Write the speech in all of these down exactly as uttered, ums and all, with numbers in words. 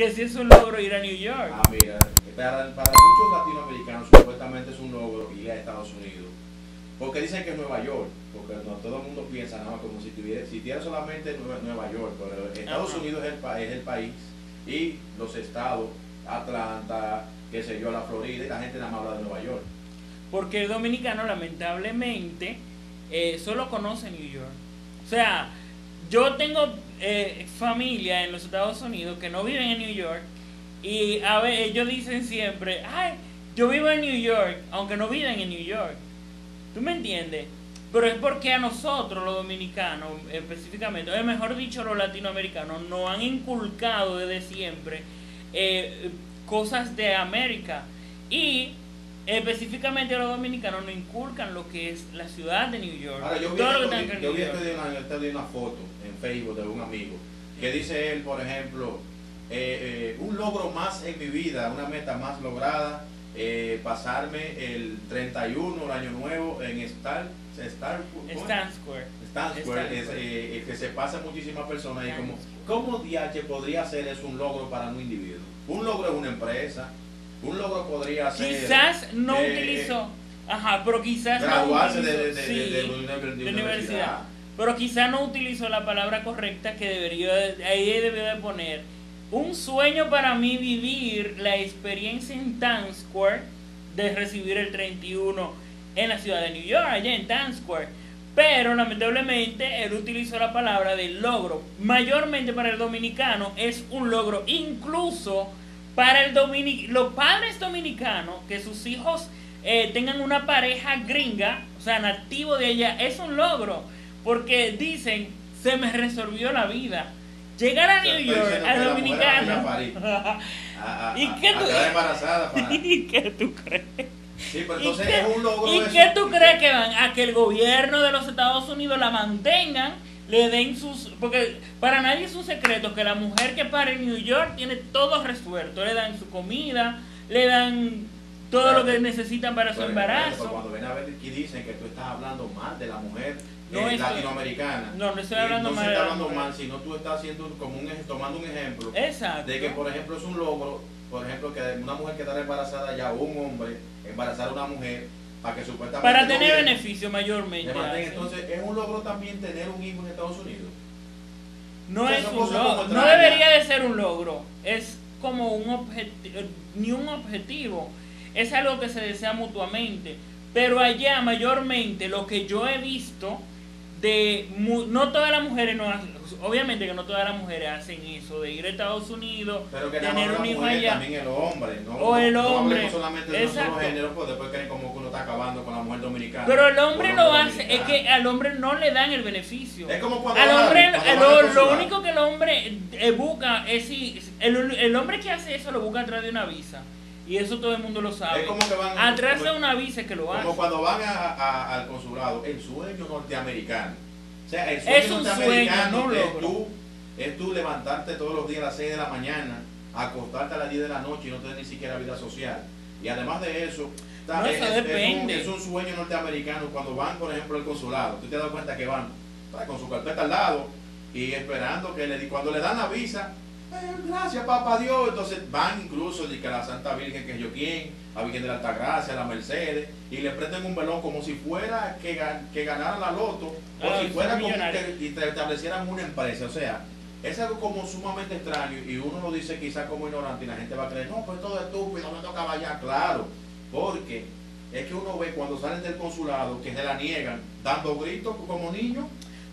que sí es un logro ir a New York. Ah, mira, para, para muchos latinoamericanos supuestamente es un logro ir a Estados Unidos. Porque dicen que es Nueva York, porque no, todo el mundo piensa, no, como si tuviera, si tuviera solamente Nueva, Nueva York, pero Estados Ajá. Unidos es el, es el país y los estados, Atlanta, qué sé yo, la Florida, y la gente nada más habla de Nueva York. Porque el dominicano lamentablemente eh, solo conoce New York. O sea, yo tengo eh, familia en los Estados Unidos que no viven en New York y a ver, ellos dicen siempre, ay, yo vivo en New York, aunque no viven en New York. ¿Tú me entiendes? Pero es porque a nosotros, los dominicanos, específicamente, o mejor dicho, los latinoamericanos, nos han inculcado desde siempre eh, cosas de América. Y específicamente los dominicanos nos inculcan lo que es la ciudad de New York. Ahora, yo vi, todo lo que yo, yo vi este de una, este de una foto en Facebook de un amigo que dice él, por ejemplo, eh, eh, un logro más en mi vida, una meta más lograda. Eh, pasarme el treinta y uno, el año nuevo, en Star, Star, Stan Square. Stan Square es eh, el que se pasa a muchísimas personas. Stan y como, ¿cómo D H podría ser eso un logro para un individuo? Un logro es una empresa, un logro podría ser... Quizás no eh, utilizó, ajá, pero quizás... Graduarse no utilizó, de, de, de, sí, de, de, de, de, de, de universidad. Pero quizás no utilizó la palabra correcta que debería, ahí debió de poner... Un sueño para mí vivir la experiencia en Times Square de recibir el treinta y uno en la ciudad de New York, allá en Times Square. Pero lamentablemente él utilizó la palabra de logro. Mayormente para el dominicano es un logro. Incluso para el dominic- los padres dominicanos, que sus hijos eh, tengan una pareja gringa, o sea, nativo de allá, es un logro. Porque dicen, se me resolvió la vida. Llegar a New York, al dominicano. ¿Y qué tú crees? ¿Y qué tú crees? Sí, pero entonces es un logro. ¿Y qué tú crees que van? A que el gobierno de los Estados Unidos la mantengan, le den sus... Porque para nadie es un secreto que la mujer que para en New York tiene todo resuelto. Le dan su comida, le dan todo lo que necesitan para su embarazo. Cuando ven a ver aquí dicen que tú estás hablando mal de la mujer. No eh, estoy, latinoamericana. No, no estoy hablando, eh, no mal, está hablando mal, sino tú estás haciendo como un, tomando un ejemplo. Exacto. De que, por ejemplo, es un logro, por ejemplo, que una mujer que está embarazada ya, o un hombre, embarazar a una mujer, para que supuestamente... Para tener beneficio mayormente. Mantenga, entonces, ¿es un logro también tener un hijo en Estados Unidos? No, entonces, es un logro, no debería de ser un logro, es como un objetivo, ni un objetivo, es algo que se desea mutuamente, pero allá mayormente lo que yo he visto... De, no todas las mujeres no hacen, obviamente que no todas las mujeres hacen eso de ir a Estados Unidos, pero que tener un hijo allá, también el hombre, ¿no? O el hombre, no solamente de nosotros géneros, pues después creen como que uno está acabando con la mujer dominicana, pero el hombre lo hace, es que al hombre no le dan el beneficio, es como cuando al hombre, lo, lo único que el hombre busca es si el, el hombre que hace eso lo busca atrás de una visa. Y eso todo el mundo lo sabe. Es como que van atrás de una visa que lo hacen. Como cuando van a, a, al consulado, el sueño norteamericano. O sea, el sueño es un norteamericano sueño, no es, tú, es tú levantarte todos los días a las seis de la mañana, acostarte a las diez de la noche y no tener ni siquiera vida social. Y además de eso, no, es, eso depende. Es, un, es un sueño norteamericano cuando van, por ejemplo, al consulado. Tú te das cuenta que van con su carpeta al lado y esperando que le, cuando le dan la visa... Gracias, papá Dios. Entonces van incluso de que a la Santa Virgen, que es yo quien, a Virgen de la Altagracia, a la Mercedes, y le prenden un velón como si fuera que, gan que ganara la loto, ah, o si fuera como que y establecieran una empresa. O sea, es algo como sumamente extraño y uno lo dice quizás como ignorante y la gente va a creer, no, pues todo es estúpido, no me toca vaya, claro, porque es que uno ve cuando salen del consulado que se la niegan, dando gritos como niños.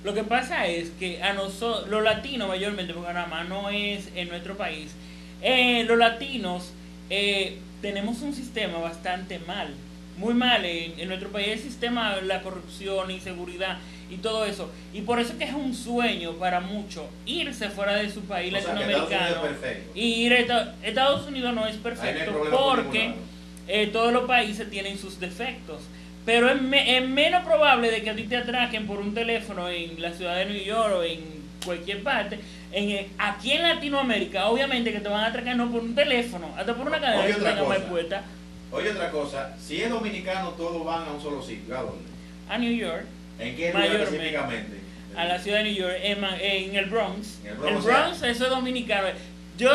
Lo que pasa es que a nosotros, los latinos mayormente, porque nada más no es en nuestro país, eh, los latinos eh, tenemos un sistema bastante mal, muy mal en, en nuestro país, el sistema, la corrupción, inseguridad y todo eso. Y por eso es que es un sueño para muchos irse fuera de su país o latinoamericano. Y ir a Estados, Estados Unidos no es perfecto porque eh, todos los países tienen sus defectos. Pero es, me, es menos probable de que a ti te atraquen por un teléfono en la ciudad de New York o en cualquier parte. En, aquí en Latinoamérica, obviamente que te van a atracar no por un teléfono, hasta por una cadena que tenga más puesta. Oye, otra cosa, si es dominicano, todos van a un solo sitio. ¿A dónde? A New York. ¿En qué lugar específicamente? A la ciudad de New York, en, en el Bronx. En el Bronx, el Bronx, o sea, eso es dominicano. Yo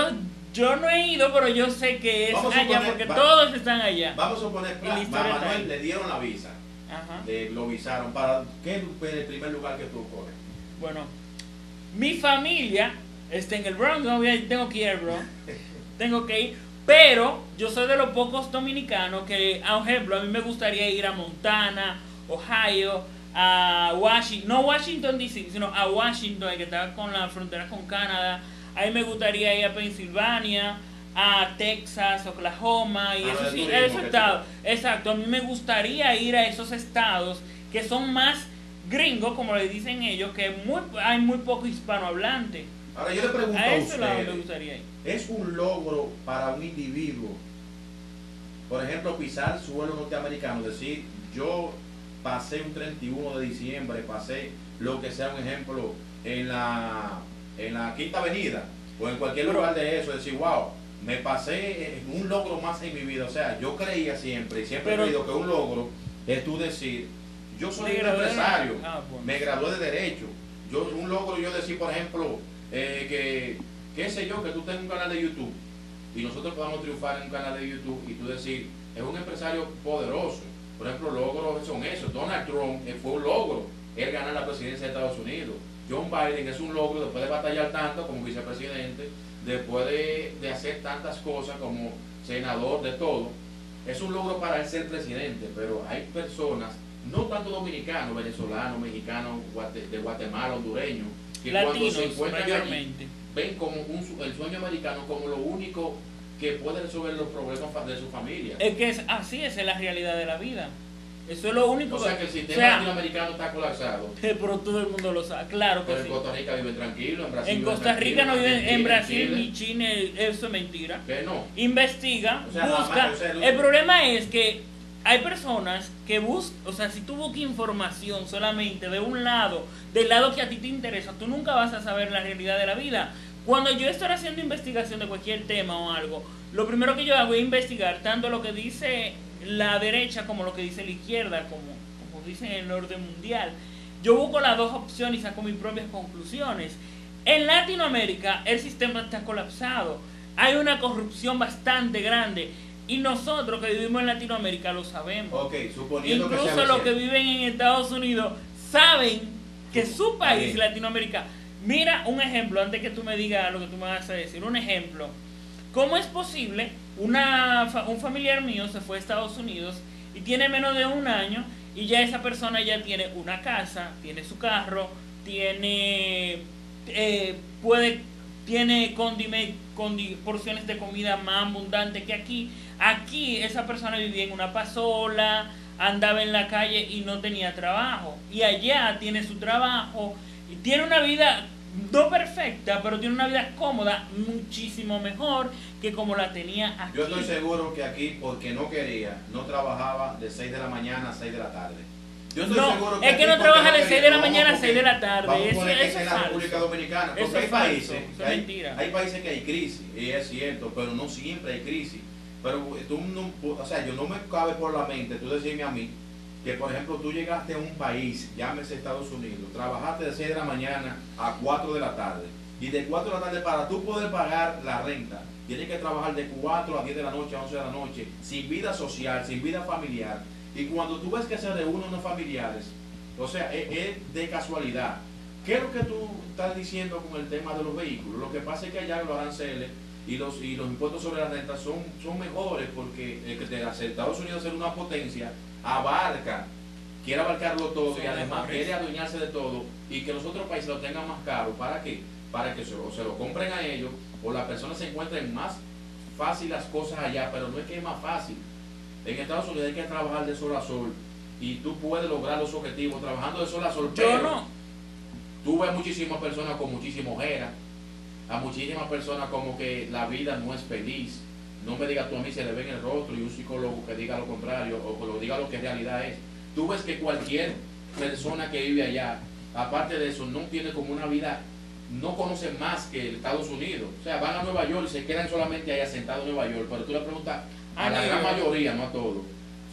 Yo no he ido, pero yo sé que es vamos allá suponer, porque va, todos están allá. Vamos a suponer que Manuel le dieron la visa. Ajá. Le, lo visaron. ¿Para qué fue el primer lugar que tú corres? Bueno, mi familia está en el Bronx. No voy a, tengo que ir al Bronx. Tengo que ir. Pero yo soy de los pocos dominicanos que, por ejemplo, a mí me gustaría ir a Montana, Ohio, a Washington, no Washington D C, sino a Washington, que está con la frontera con Canadá. A mí me gustaría ir a Pensilvania, a Texas, Oklahoma y esos, y esos estados. Exacto, a mí me gustaría ir a esos estados que son más gringos, como le dicen ellos, que muy, hay muy poco hispanohablante. Ahora yo le pregunto a, a usted, me gustaría ir. ¿Es un logro para un individuo, por ejemplo, pisar suelo norteamericano? Decir, yo pasé un treinta y uno de diciembre, pasé lo que sea, un ejemplo, en la... en la Quinta Avenida o en cualquier lugar de eso, decir, wow, me pasé un logro más en mi vida. O sea, yo creía siempre y siempre he creído que un logro es tú decir, yo soy un empresario, de... ah, bueno. me gradué de Derecho. Yo un logro, yo decir, por ejemplo, eh, que, qué sé yo, que tú tengas un canal de YouTube y nosotros podamos triunfar en un canal de YouTube y tú decir, es un empresario poderoso. Por ejemplo, logros son esos. Donald Trump eh, fue un logro, él ganar la presidencia de Estados Unidos. John Biden es un logro después de batallar tanto como vicepresidente, después de, de hacer tantas cosas como senador, de todo. Es un logro para él ser presidente, pero hay personas, no tanto dominicanos, venezolanos, mexicanos, de Guatemala, hondureños, que latinos, cuando se encuentran allí, ven como un, el sueño americano como lo único que puede resolver los problemas de su familia. Es que es, así es la realidad de la vida. Eso es lo único. O sea que el sistema, o sea, latinoamericano está colapsado. Pero todo el mundo lo sabe, claro que pero sí. En Costa Rica vive tranquilo, en Brasil. En Costa Rica no viven, en, en Brasil ni China, eso es mentira. Que no. Investiga, o sea, busca. Más, o sea, el... el problema es que hay personas que buscan, o sea, si tú buscas información solamente de un lado, del lado que a ti te interesa, tú nunca vas a saber la realidad de la vida. Cuando yo estoy haciendo investigación de cualquier tema o algo, lo primero que yo hago es investigar tanto lo que dice la derecha como lo que dice la izquierda, como, como dicen en el orden mundial. Yo busco las dos opciones y saco mis propias conclusiones. En Latinoamérica el sistema está colapsado, hay una corrupción bastante grande y nosotros que vivimos en Latinoamérica lo sabemos. Okay, suponiendo incluso que sea los que viven en Estados Unidos saben que su país, Latinoamérica, mira un ejemplo, antes que tú me digas lo que tú me vas a decir, un ejemplo. ¿Cómo es posible? Una, un familiar mío se fue a Estados Unidos y tiene menos de un año y ya esa persona ya tiene una casa, tiene su carro, tiene eh, puede tiene condime, condi, porciones de comida más abundante que aquí. Aquí esa persona vivía en una pasola, andaba en la calle y no tenía trabajo. Y allá tiene su trabajo y tiene una vida... no perfecta, pero tiene una vida cómoda muchísimo mejor que como la tenía aquí. Yo estoy seguro que aquí, porque no quería, no trabajaba de seis de la mañana a seis de la tarde. Yo estoy no, seguro que es que no trabaja no de seis de la mañana a seis de la tarde. Vamos eso, poner que eso es en la República Dominicana. Porque hay países, que hay, hay países que hay crisis, y es cierto, pero no siempre hay crisis. Pero tú no, o sea, yo no me cabe por la mente tú decirme a mí que, por ejemplo, tú llegaste a un país, llámese Estados Unidos, trabajaste de seis de la mañana a cuatro de la tarde, y de cuatro de la tarde para tú poder pagar la renta, tienes que trabajar de cuatro a diez de la noche, a once de la noche, sin vida social, sin vida familiar, y cuando tú ves que se reúnen los familiares, o sea, es, es de casualidad. ¿Qué es lo que tú estás diciendo con el tema de los vehículos? Lo que pasa es que allá los aranceles y los, y los impuestos sobre la renta son, son mejores, porque de Estados Unidos ser una potencia, abarca, quiere abarcarlo todo, sí, y además quiere adueñarse de todo y que los otros países lo tengan más caro. ¿Para qué? Para que se lo, se lo compren a ellos o las personas se encuentren más fácil las cosas allá, pero no es que es más fácil. En Estados Unidos hay que trabajar de sol a sol y tú puedes lograr los objetivos trabajando de sol a sol. Yo pero no. Tú ves muchísimas personas con muchísimas ojeras, a muchísimas personas como que la vida no es feliz. No me digas tú a mí, se le ve en el rostro, y un psicólogo que diga lo contrario o que lo diga lo que en realidad es. Tú ves que cualquier persona que vive allá, aparte de eso, no tiene como una vida, no conoce más que el Estados Unidos. O sea, van a Nueva York y se quedan solamente allá sentados en Nueva York. Pero tú le preguntas a la gran mayoría, no a todos.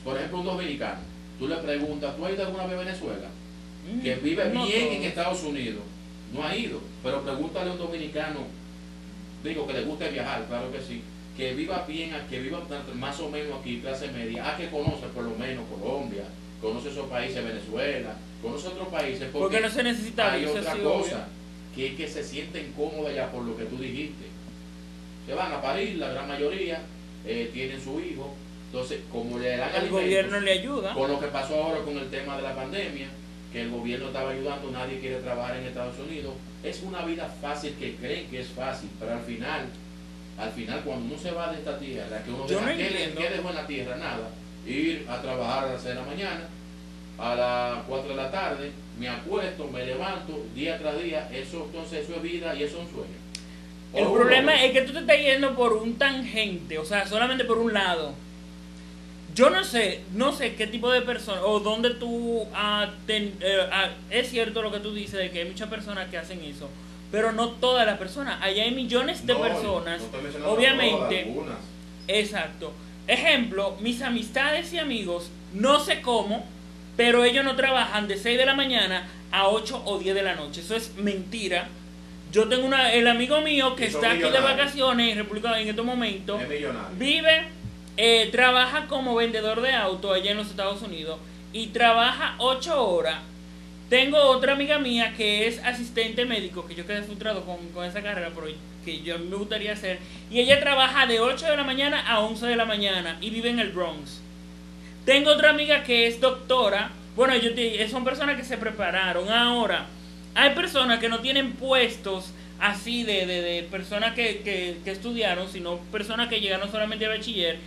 Por ejemplo, un dominicano, tú le preguntas, ¿tú has ido alguna vez a Venezuela? Mm, que vive no bien todo. En Estados Unidos. No ha ido, pero pregúntale a un dominicano digo, que les guste viajar, claro que sí, que viva bien, que viva más o menos aquí, clase media, a que conoce por lo menos Colombia, conoce esos países, Venezuela, conoce otros países, porque, porque no se necesita. Hay otra cosa, que es que se sienten cómodas ya por lo que tú dijiste. Se van a París, la gran mayoría, eh, tienen su hijo, entonces como le dan al gobierno le ayuda. Con lo que pasó ahora con el tema de la pandemia, que el gobierno estaba ayudando, nadie quiere trabajar en Estados Unidos, es una vida fácil que creen que es fácil, pero al final, al final cuando uno se va de esta tierra, que uno deja, no que, que dejó en la tierra nada, ir a trabajar a las seis de la mañana, a las cuatro de la tarde, me acuesto, me levanto, día tras día, eso entonces eso es vida y eso es un sueño. El o problema uno, es que tú te estás yendo por un tangente, o sea, solamente por un lado. Yo no sé, no sé qué tipo de persona, o dónde tú, ah, ten, eh, ah, es cierto lo que tú dices, de que hay muchas personas que hacen eso, pero no todas las personas, allá hay millones de no, personas, no obviamente, todas, exacto, ejemplo, mis amistades y amigos, no sé cómo, pero ellos no trabajan de seis de la mañana a ocho o diez de la noche, eso es mentira. Yo tengo una, el amigo mío que está aquí de vacaciones en República Dominicana en estos momentos, vive, eh, trabaja como vendedor de auto allá en los Estados Unidos y trabaja ocho horas. Tengo otra amiga mía que es asistente médico, que yo quedé frustrado con, con esa carrera, pero que yo me gustaría hacer, y ella trabaja de ocho de la mañana a once de la mañana y vive en el Bronx. Tengo otra amiga que es doctora, bueno, yo te, son personas que se prepararon ahora. Hay personas que no tienen puestos así de, de, de personas que, que, que estudiaron, sino personas que llegaron solamente a bachiller,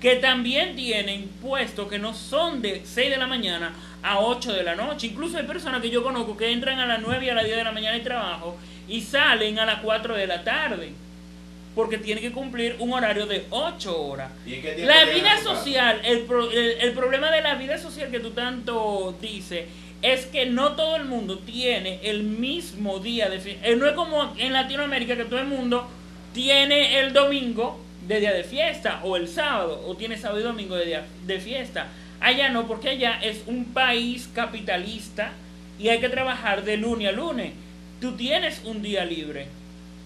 que también tienen puestos que no son de seis de la mañana a ocho de la noche. Incluso hay personas que yo conozco que entran a las nueve y a las diez de la mañana de trabajo y salen a las cuatro de la tarde, porque tienen que cumplir un horario de ocho horas. La vida social, el, pro, el, el problema de la vida social que tú tanto dices, es que no todo el mundo tiene el mismo día de fiesta. No es como en Latinoamérica, que todo el mundo tiene el domingo de día de fiesta, o el sábado, o tiene sábado y domingo de día de fiesta. Allá no, porque allá es un país capitalista y hay que trabajar de lunes a lunes. Tú tienes un día libre,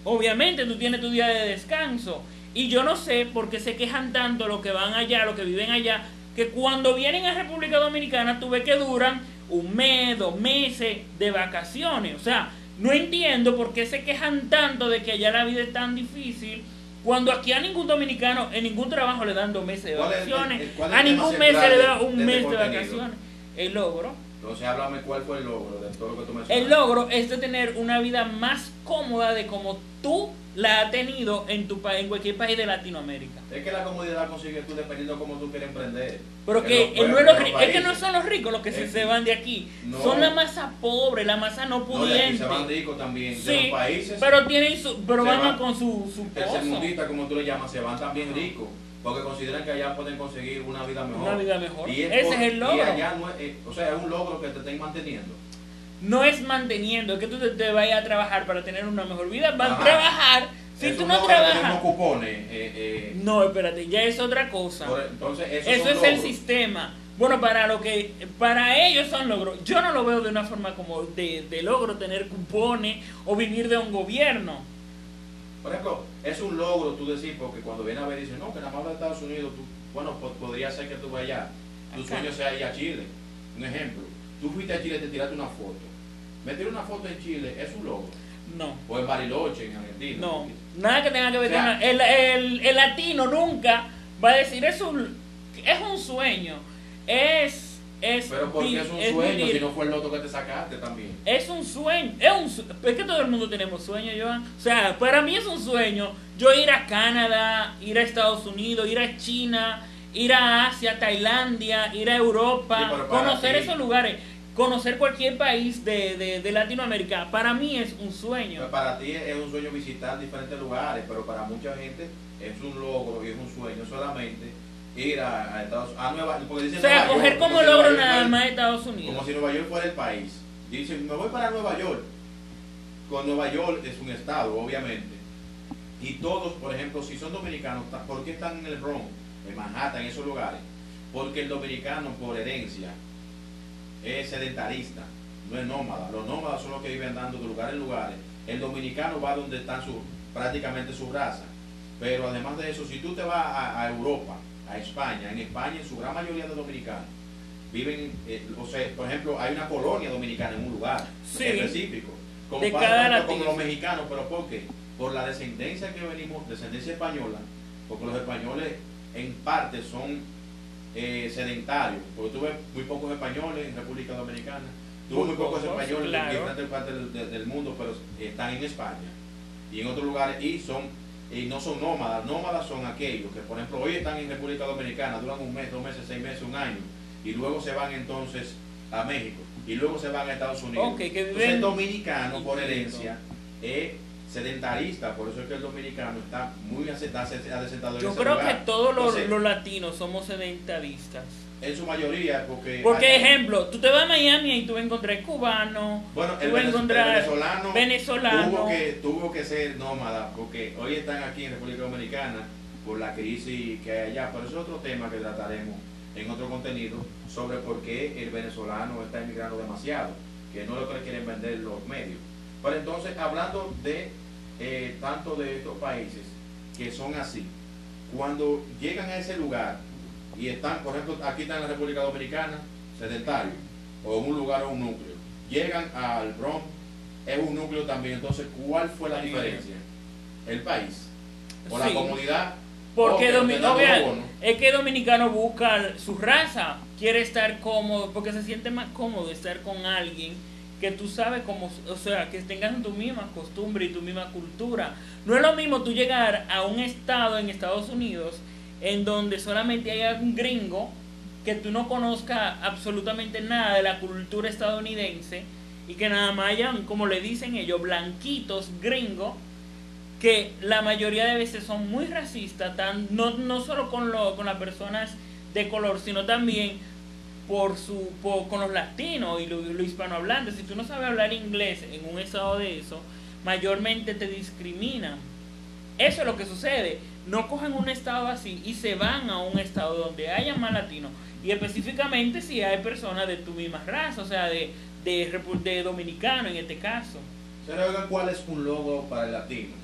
obviamente tú tienes tu día de descanso. Y yo no sé por qué se quejan tanto los que van allá, los que viven allá, que cuando vienen a República Dominicana tú ves que duran un mes, dos meses de vacaciones. O sea, no entiendo por qué se quejan tanto de que allá la vida es tan difícil, cuando aquí a ningún dominicano en ningún trabajo le dan dos meses de vacaciones. El, el, el, a ningún mes se le da un de, mes de contenido. Vacaciones. El logro. Entonces háblame cuál fue el logro de todo lo que tú mencionaste. El logro es de tener una vida más cómoda de como tú la has tenido en tu país, en cualquier país de Latinoamérica. Es que la comodidad la consigues tú dependiendo de cómo tú quieres emprender. Pero que los, no es, los, es que no son los ricos los que es, se, se van de aquí. No, son la masa pobre, la masa no pudiente. No, de aquí se van ricos también, sí, de los países. Pero tienen su, pero van, van con su, su tercermundista, como tú le llamas, se van también ricos, porque consideran que allá pueden conseguir una vida mejor. Una vida mejor. Y es ese por, es el logro. Y allá no es, eh, o sea, es un logro que te estén manteniendo. No es manteniendo, es que tú te, te vayas a trabajar para tener una mejor vida. Vas a trabajar. Si tú no trabajas. Cupones, eh, eh. No, espérate, ya es otra cosa. Por, entonces, eso eso es logros. El sistema. Bueno, para lo que para ellos son logros. Yo no lo veo de una forma como de, de logro tener cupones o vivir de un gobierno. Por ejemplo, es un logro tú decir, porque cuando viene a ver dicen, no, que nada más de Estados Unidos, tú, bueno, pues podría ser que tú vayas, tu acá. Sueño sea ir a Chile. Un ejemplo, tú fuiste a Chile y te tiraste una foto. Meter una foto en Chile es un logro. No. O en Bariloche, en Argentina. No, nada que tenga que ver, o sea, con el, el, el latino nunca va a decir, es un, es un sueño, es... Es pero porque es un es sueño, vivir. Si no fue el loto que te sacaste también. Es un sueño, es, un su es que todo el mundo tenemos sueños, Joan. O sea, para mí es un sueño yo ir a Canadá, ir a Estados Unidos, ir a China, ir a Asia, Tailandia, ir a Europa, sí, conocer ti. Esos lugares, conocer cualquier país de, de, de Latinoamérica. Para mí es un sueño. Pero para ti es un sueño visitar diferentes lugares, pero para mucha gente es un logro y es un sueño solamente. Ir a, a Estados Unidos, a Nueva York, porque dicen, o sea, coger York, como, como logro si nada más de Estados Unidos. Como si Nueva York fuera el país. Dicen, me voy para Nueva York. Con Nueva York es un estado, obviamente. Y todos, por ejemplo, si son dominicanos, ¿por qué están en el Bronx, en Manhattan, en esos lugares? Porque el dominicano, por herencia, es sedentarista, no es nómada. Los nómadas son los que viven andando de lugar en lugares. El dominicano va donde están sus prácticamente su raza. Pero además de eso, si tú te vas a, a Europa, a España, en España en su gran mayoría de dominicanos viven, eh, o sea, por ejemplo, hay una colonia dominicana en un lugar sí, específico, como de cada como los mexicanos, pero ¿por qué? Por la descendencia que venimos, descendencia española, porque los españoles en parte son eh, sedentarios, porque tuve muy pocos españoles en República Dominicana, tuve muy, muy pocos, pocos españoles claro. en gran parte del, del, del mundo, pero están en España y en otros lugares y son... y no son nómadas, nómadas son aquellos que por ejemplo hoy están en República Dominicana, duran un mes, dos meses, seis meses, un año y luego se van entonces a México y luego se van a Estados Unidos. Okay, que entonces el dominicano por herencia es sedentarista, por eso es que el dominicano está muy asentado. Yo creo lugar. que todos los, entonces, los latinos somos sedentaristas. En su mayoría, porque... Porque, hay... ejemplo, tú te vas a Miami y tú vas a encontrar cubano, bueno, tú vas a encontrar venezolano, venezolano. Tuvo, que, tuvo que ser nómada, porque hoy están aquí en República Dominicana por la crisis que hay allá, pero es otro tema que trataremos en otro contenido sobre por qué el venezolano está emigrando demasiado, que no lo quieren vender los medios. Pero entonces, hablando de eh, tanto de estos países que son así, cuando llegan a ese lugar... y están, por ejemplo, aquí están en la República Dominicana, sedentario, o en un lugar o un núcleo. Llegan al Bronx, es un núcleo también. Entonces, ¿cuál fue la diferencia? El país, o sí. la comunidad. Porque dominicano, es que el dominicano busca su raza, quiere estar cómodo, porque se siente más cómodo estar con alguien que tú sabes cómo, o sea, que tengan tu misma costumbre y tu misma cultura. No es lo mismo tú llegar a un estado en Estados Unidos en donde solamente hay un gringo que tú no conozcas absolutamente nada de la cultura estadounidense y que nada más hayan, como le dicen ellos, blanquitos gringos que la mayoría de veces son muy racistas, tan, no, no solo con, lo, con las personas de color, sino también por su, por, con los latinos y los lo hispanohablantes. Si tú no sabes hablar inglés en un estado de eso, mayormente te discriminan. Eso es lo que sucede. No cojan un estado así y se van a un estado donde haya más latinos. Y específicamente si hay personas de tu misma raza, o sea, de, de, de dominicano en este caso. ¿Se le oigan cuál es un logro para el latino?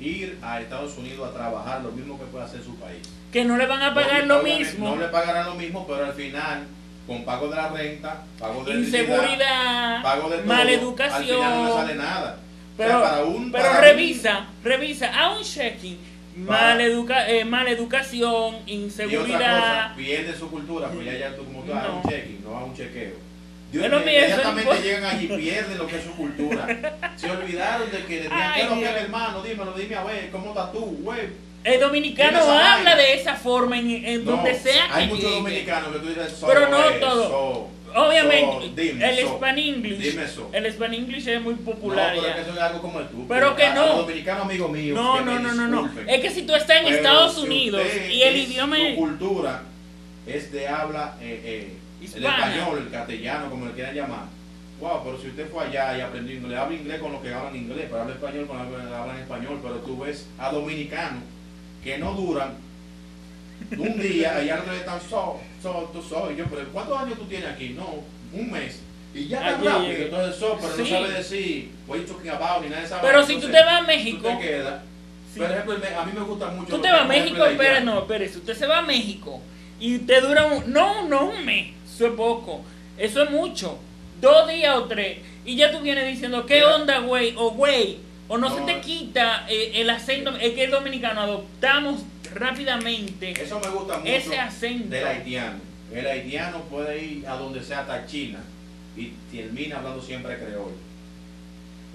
Ir a Estados Unidos a trabajar lo mismo que puede hacer su país. Que no le van a pagar lo mismo. No le pagarán lo mismo, pero al final, con pago de la renta, pago de inseguridad, pago de todo, maleducación, al final no sale nada. Pero, o sea, para un, pero para revisa, un, revisa, a un checking. Mal, educa eh, mal educación, inseguridad. Y otra cosa, pierde su cultura, pues ya, ya tú como tú no. hagas un checking, no hagas un chequeo. Dios mío, inmediatamente llegan allí, pierden lo que es su cultura. Se olvidaron de que le digan, ¿qué es lo que es, hermano? Dímelo, dime a ver, ¿cómo estás tú, güey? El dominicano habla vaina? de esa forma en, en no, donde sea que hay muchos llegue. dominicanos que tú dices, so, pero no eh, todo. So, Obviamente, so, dime, el so, Span English, so. el Span English es muy popular. No, pero ya. Es que eso es algo como el tú, pero que no. Dominicano, amigo mío, no, no, no, no, no. Es que si tú estás en pero Estados si Unidos y el es, idioma es. Su cultura es de habla eh, eh, el español, el castellano, como le quieran llamar. Wow, pero si usted fue allá y aprendió inglés, habla inglés con los que hablan inglés, pero habla español con los que hablan español. Pero tú ves a dominicanos que no duran un día, allá no le están so. So, tú soy yo, pero ¿cuántos años tú tienes aquí? No, un mes. Y ya está rápido, llegué. entonces so, pero sí. no sabe decir, voy talking about, ni nada de esa. Pero si entonces, tú te vas a México. Tú te quedas. Sí. Por ejemplo, a mí me gusta mucho. Tú te vas a México, pero no, espérese, usted se va a México y te dura un. No, no un mes, eso es poco, eso es mucho. Dos días o tres. Y ya tú vienes diciendo, ¿qué Mira. onda, güey? O güey, o no, no se te quita eh, el acento, es que el dominicano adoptamos rápidamente. Eso me gusta mucho. Ese acento del haitiano. El haitiano puede ir a donde sea, hasta China, y termina hablando siempre creol.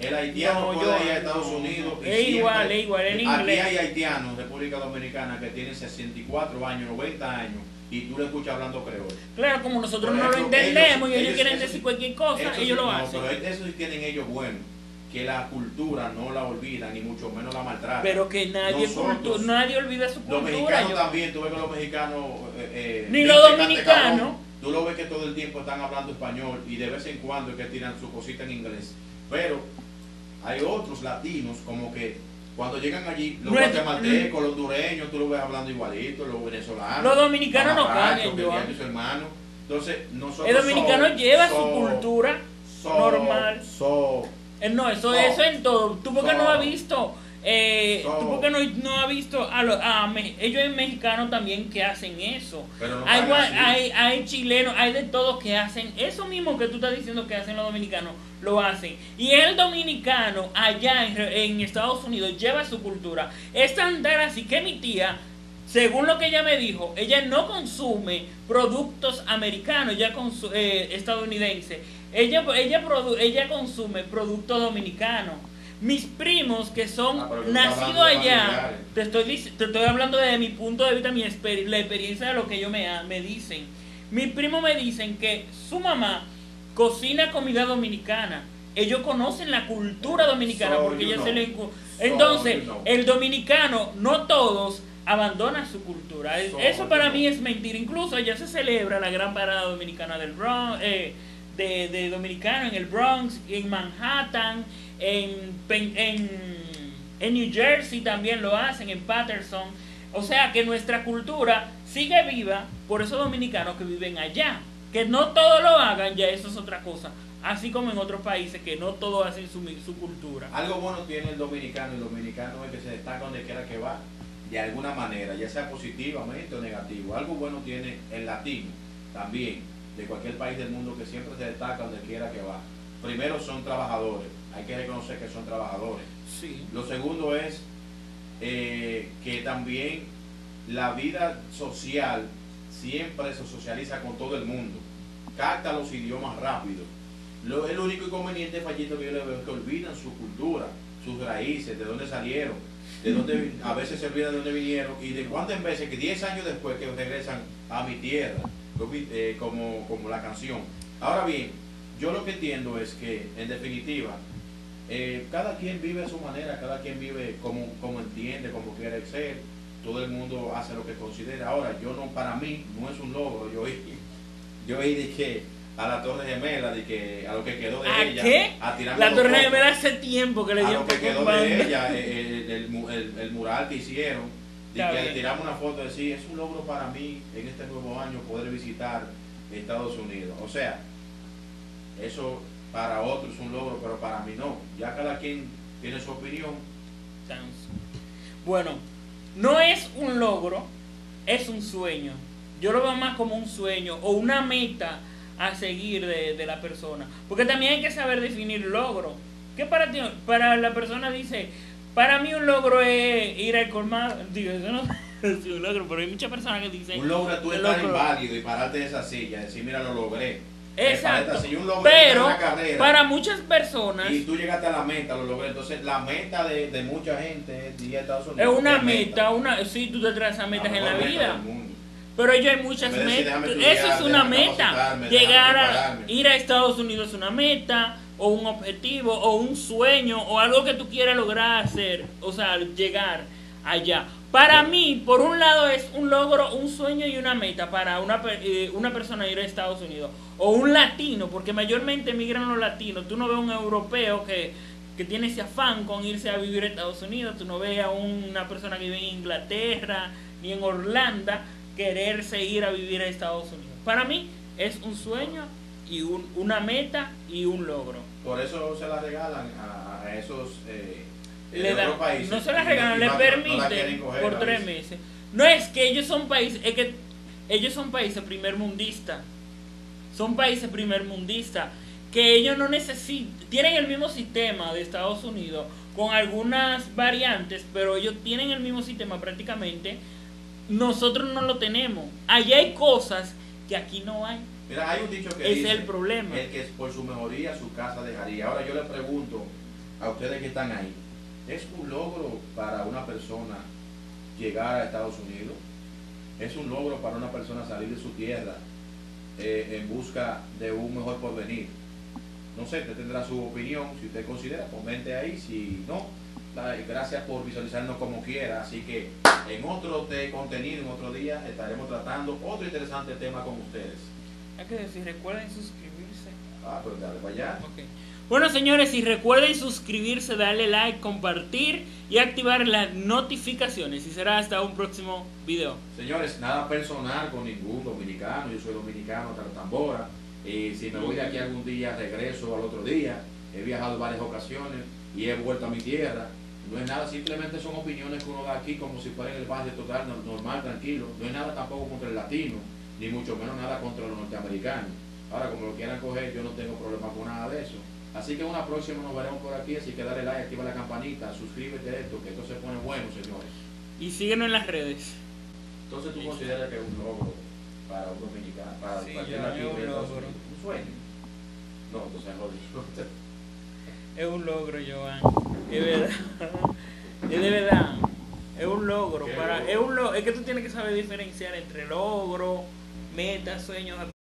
El haitiano no, puede yo, ir a Estados no, Unidos. No, y es igual, es igual. En inglés. Aquí hay haitianos, República Dominicana, que tienen sesenta y cuatro años, noventa años, y tú le escuchas hablando creol. Claro, como nosotros no lo entendemos ellos, y ellos, ellos quieren eso, decir cualquier cosa, ellos sí, lo no, hacen. Pero eso sí tienen ellos bueno. Que la cultura no la olvida, ni mucho menos la maltrata. Pero que nadie, Nosotros, nadie olvida su cultura. Los mexicanos yo. también, tú ves que los mexicanos... Eh, ni los dominicanos. Tú lo ves que todo el tiempo están hablando español y de vez en cuando es que tiran su cosita en inglés. Pero hay otros latinos como que cuando llegan allí, los no guatemaltecos, los hondureños, tú lo ves hablando igualito, los venezolanos. Los dominicanos no cambian, yo. Entonces, nosotros el dominicano so, lleva so, su cultura so, normal. So, No, eso, no. eso en todo. ¿Tú por qué no, no has visto Eh, so, ¿Tú por qué no, no has visto a los a, a, ellos hay mexicanos también que hacen eso? No hay, hay, hay chilenos, hay de todos que hacen eso mismo que tú estás diciendo que hacen los dominicanos, lo hacen. Y el dominicano allá en, en Estados Unidos lleva su cultura. Es tan así que mi tía, según lo que ella me dijo, ella no consume productos americanos, ya eh, estadounidenses. Ella, ella, produ ella consume productos dominicanos. Mis primos que son ah, nacidos allá, te estoy, te estoy hablando desde mi punto de vista, mi exper la experiencia de lo que ellos me, me dicen. Mis primos me dicen que su mamá cocina comida dominicana. Ellos conocen la cultura dominicana so porque ella know. se le so Entonces, you know. el dominicano, no todos, abandona su cultura. So Eso para know. mí es mentira. Incluso allá se celebra la gran parada dominicana del Bronx, eh, de, de dominicano en el Bronx, en Manhattan. En, en, en New Jersey también lo hacen, en Patterson. O sea que nuestra cultura sigue viva por esos dominicanos que viven allá. Que no todos lo hagan, ya eso es otra cosa. Así como en otros países que no todos hacen su, su cultura. Algo bueno tiene el dominicano. El dominicano es que se destaca donde quiera que va, de alguna manera, ya sea positivamente o negativo. Algo bueno tiene el latino también, de cualquier país del mundo, que siempre se destaca donde quiera que va. Primero, son trabajadores. Hay que reconocer que son trabajadores. Sí. Lo segundo es eh, que también la vida social siempre se socializa con todo el mundo. Capta los idiomas rápido. Lo, el único inconveniente fallito que yo le veo es que olvidan su cultura, sus raíces, de dónde salieron, de dónde, a veces se olvidan de dónde vinieron y de cuántas veces, que diez años después que regresan a mi tierra, eh, como, como la canción. Ahora bien, yo lo que entiendo es que, en definitiva, eh, cada quien vive a su manera, cada quien vive como, como entiende, como quiere ser, todo el mundo hace lo que considera. Ahora, yo no, para mí, no es un logro. Yo oí, yo de que a la Torre Gemela, de que a lo que quedó de ¿A ella. Qué? A la Torre copos, Gemela hace tiempo que le dieron. A lo que quedó banda. de ella, eh, el, el, el, el mural que hicieron, de que le tiramos una foto y decir, es un logro para mí en este nuevo año poder visitar Estados Unidos. O sea, eso para otros es un logro, pero para mí no. Ya cada quien tiene su opinión. Bueno, no es un logro, es un sueño. Yo lo veo más como un sueño o una meta a seguir de, de la persona. Porque también hay que saber definir logro. ¿Qué para ti? Para la persona dice, para mí un logro es ir al colmado. Digo, eso no es un logro, pero hay muchas personas que dicen... Un logro es tú estar inválido y pararte de esa silla y decir, mira, lo logré. Exacto, si pero carrera, para muchas personas... Y tú llegaste a la meta, lo logré. Entonces la meta de, de mucha gente es ir a Estados Unidos. Es una meta, meta, una sí, tú te trazas metas en la vida. Pero yo hay muchas metas. Decir, estudiar, eso es una meta. Llegar a ir a Estados Unidos es una meta, o un objetivo, o un sueño, o algo que tú quieras lograr hacer, o sea, llegar allá. Para mí, por un lado es un logro, un sueño y una meta para una, eh, una persona ir a Estados Unidos. O un latino, porque mayormente emigran los latinos. Tú no ves a un europeo que, que tiene ese afán con irse a vivir a Estados Unidos. Tú no ves a una persona que vive en Inglaterra ni en Orlando quererse ir a vivir a Estados Unidos. Para mí es un sueño y un, una meta y un logro. Por eso se la regalan a, a esos... Eh... Le da, países, no se las regalan, les permiten no por tres meses. No es que ellos son países, es que ellos son países primermundistas. Son países primermundistas que ellos no necesitan, tienen el mismo sistema de Estados Unidos con algunas variantes, pero ellos tienen el mismo sistema prácticamente. Nosotros no lo tenemos. Allá hay cosas que aquí no hay. Mira, hay un dicho que es dice, el problema. El que por su mejoría su casa dejaría. Ahora yo le pregunto a ustedes que están ahí. ¿Es un logro para una persona llegar a Estados Unidos? ¿Es un logro para una persona salir de su tierra eh, en busca de un mejor porvenir? No sé, usted tendrá su opinión, si usted considera, comente ahí, si no, gracias por visualizarnos como quiera. Así que en otro contenido, en otro día, estaremos tratando otro interesante tema con ustedes. Hay que decir, recuerden suscribirse. Ah, pues dale para allá. Okay. Bueno, señores, y recuerden suscribirse, darle like, compartir y activar las notificaciones. Y será hasta un próximo video. Señores, nada personal con ningún dominicano. Yo soy dominicano, tartambora. Y si me voy de aquí algún día, regreso al otro día. He viajado varias ocasiones y he vuelto a mi tierra. No es nada, simplemente son opiniones que uno da aquí como si fuera en el barrio total, normal, tranquilo. No es nada tampoco contra el latino, ni mucho menos nada contra los norteamericanos. Ahora, como lo quieran coger, yo no tengo problema con nada de eso. Así que una próxima nos veremos por aquí, así que dale like, activa la campanita, suscríbete a esto, que esto se pone bueno, señores. Y síguenos en las redes. Entonces, ¿tú sí. consideras que es un logro para un dominicano, para sí, cualquier latino de Estados Unidos? ¿Un sueño? No, o sea, no. Es un logro, Joan. Es verdad. Es de verdad. Es un logro. Para, es, un lo, es que tú tienes que saber diferenciar entre logro, metas, sueños.